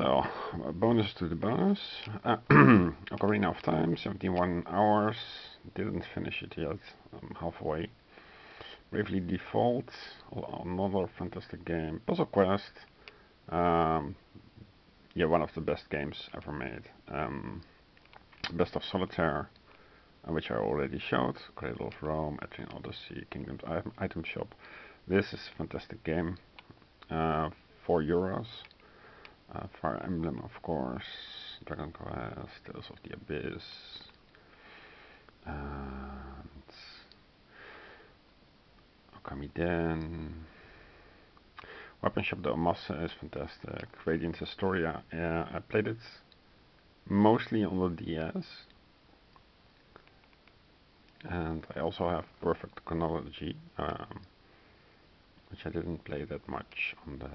So, bonus to the bonus. Ocarina of Time, 71 hours. Didn't finish it yet. I'm halfway. Bravely Default, another fantastic game. Puzzle Quest, yeah, one of the best games ever made. Best of Solitaire, which I already showed. Cradle of Rome, Etienne Odyssey, Kingdoms I, Item Shop. This is a fantastic game. €4. Fire Emblem, of course. Dragon Quest, Tales of the Abyss. Okami Den. Weaponshop the Omasa is fantastic. Radiance Historia, I played it mostly on the DS. And I also have Perfect Chronology, which I didn't play that much on the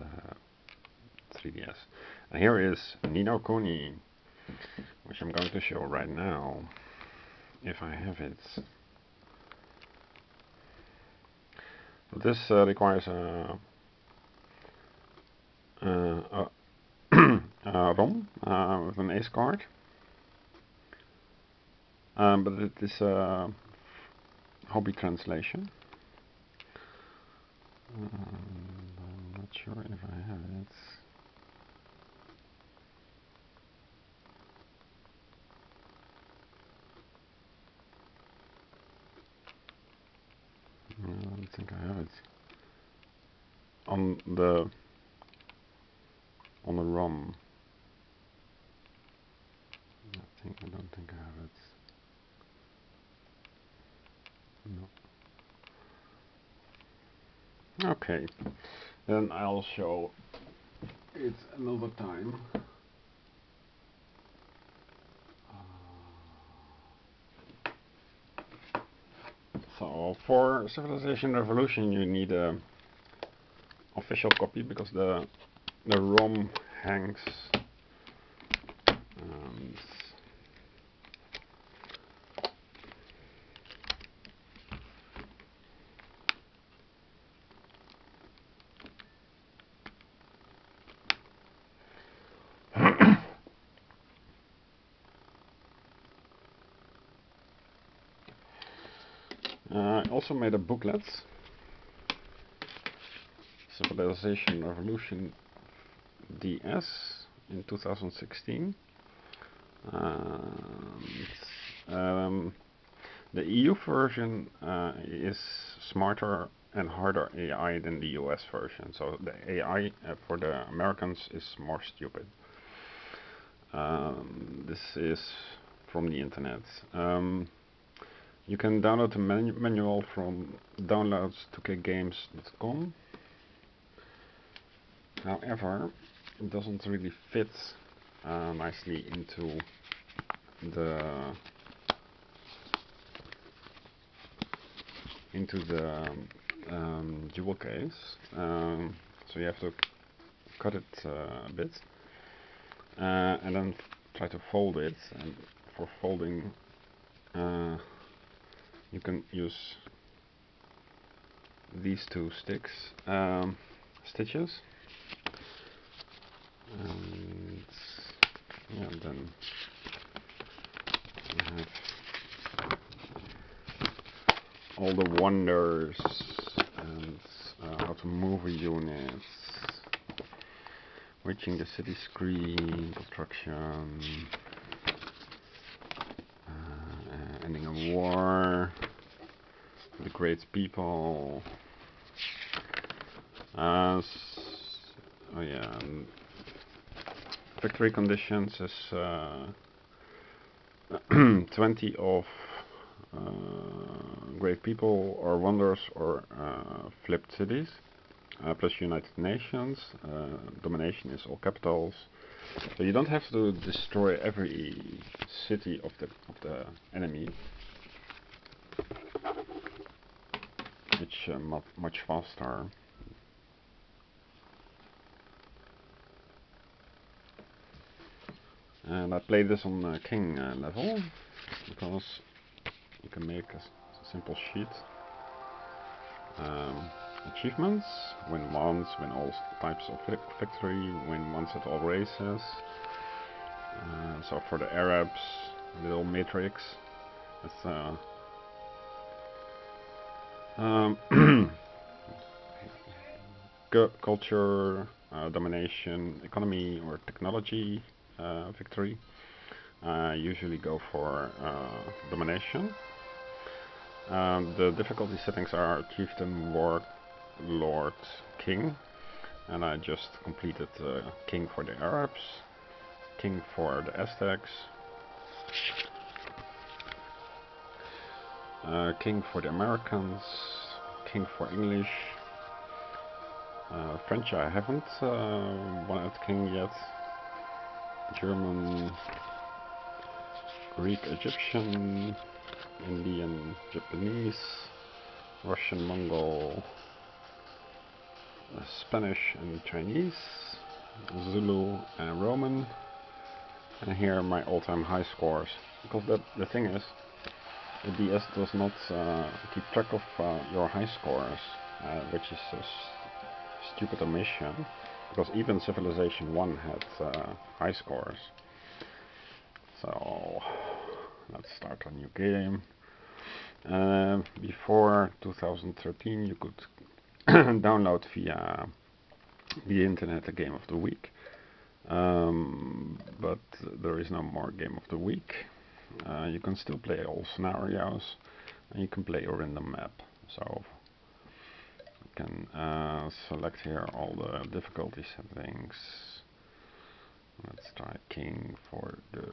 3DS. And here is Ni no Kuni, which I'm going to show right now, if I have it. This requires a ROM with an ace card, but it is a hobby translation. I'm not sure if I have it. No, I don't think I have it on the ROM. I don't think I have it. No. Okay, then I'll show it another time. So for Civilization Revolution you need a official copy, because the ROM hangs, and also made a booklet, Civilization Revolution DS, in 2016. The EU version is smarter and harder AI than the US version, so the AI for the Americans is more stupid. This is from the internet. You can download the manual from downloads2kgames.com. However, it doesn't really fit nicely into the jewel case, so you have to cut it a bit and then try to fold it. And for folding, you can use these two stitches, and yeah, then you have all the wonders and how to move a unit, reaching the city screen, construction, ending a war, the great people. Oh yeah, victory conditions is 20 of great people or wonders or flipped cities, plus United Nations. Domination is all capitals. So you don't have to destroy every city of the enemy. It's much faster. And I played this on the king level, because you can make a simple sheet achievements, win once, win all types of victory, win once at all races. So for the Arabs, little matrix. That's culture, domination, economy or technology victory. Usually go for domination. The difficulty settings are Chieftain, Lord, King, and I just completed King for the Arabs, King for the Aztecs, King for the Americans, King for English, French I haven't won at King yet, German, Greek, Egyptian, Indian, Japanese, Russian, Mongol, Spanish and Chinese, Zulu and Roman. And here are my all-time high scores, because the thing is, the DS does not keep track of your high scores, which is a stupid omission, because even Civilization 1 had high scores. So let's start a new game. Before 2013 you could download via the internet a Game of the Week, but there is no more Game of the Week. You can still play all scenarios, and you can play a random map. So you can select here all the difficulty settings. Let's try King for the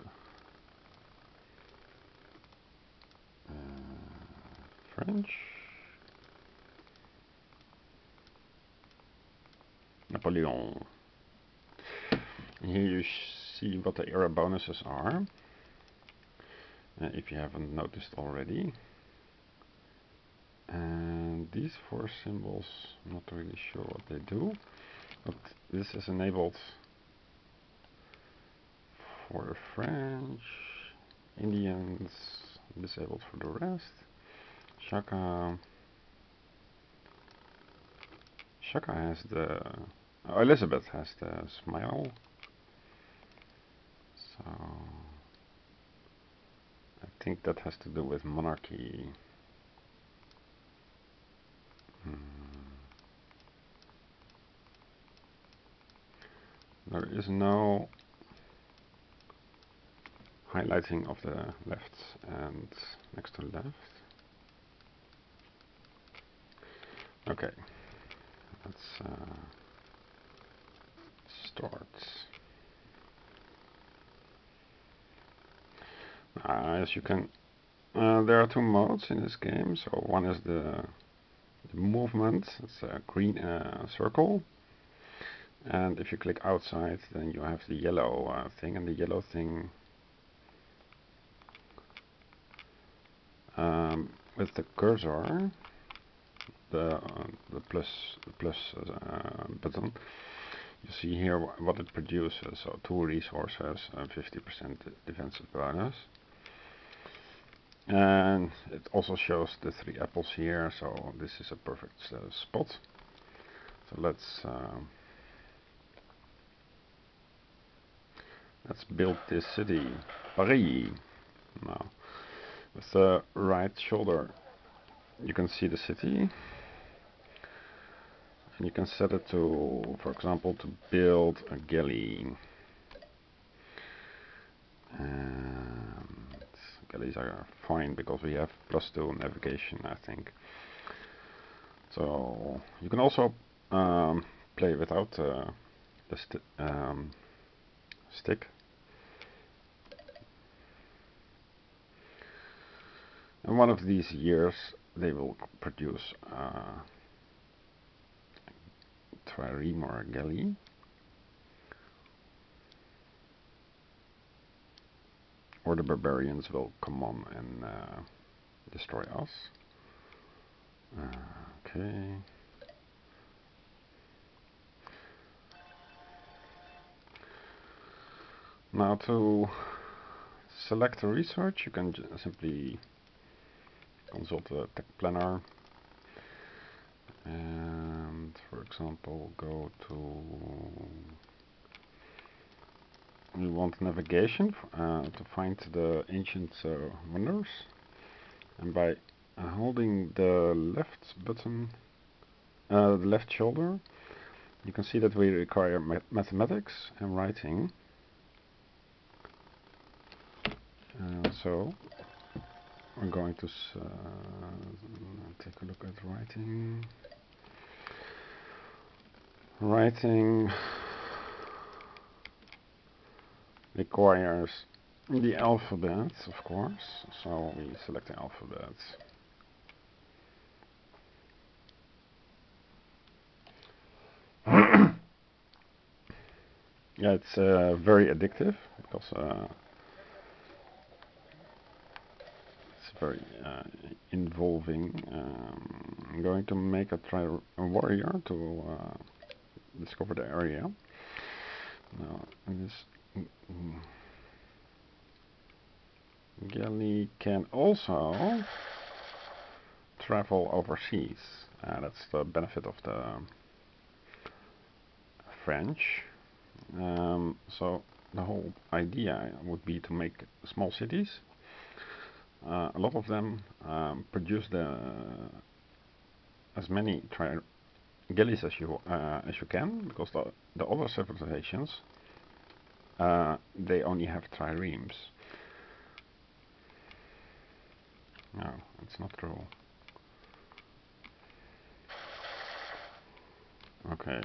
French. Napoleon. And here you see what the era bonuses are, if you haven't noticed already. And these four symbols, I'm not really sure what they do, but this is enabled for the French, Indians disabled for the rest. Shaka has the Elizabeth has the smile. So I think that has to do with monarchy. There is no highlighting of the left and next to left. Okay, let's start. As you can, there are two modes in this game. So one is the movement. It's a green circle, and if you click outside, then you have the yellow thing, and the yellow thing with the cursor, the plus button. You see here what it produces. So 2 resources and 50% defensive bonus. And it also shows the 3 apples here, so this is a perfect spot. So let's build this city, Paris. Now, with the right shoulder, you can see the city, and you can set it to, for example, to build a galley. These are fine because we have +2 navigation, I think. So you can also play without the stick. And one of these years they will produce a trireme or a galley. Or the barbarians will come on and destroy us. Okay. Now to select a research, you can simply consult the tech planner. and for example go to, we want navigation to find the ancient wonders, and by holding the left button, the left shoulder, you can see that we require mathematics and writing. So we're going to take a look at writing. Writing requires the alphabet, of course, so we select the alphabet. Yeah, it's very addictive because it's very involving. I'm going to make a warrior to discover the area. Now, this Gally can also travel overseas. That's the benefit of the French. So the whole idea would be to make small cities, a lot of them, produce as many galleys as you can, because the other civilizations they only have triremes. No, it's not true. Okay.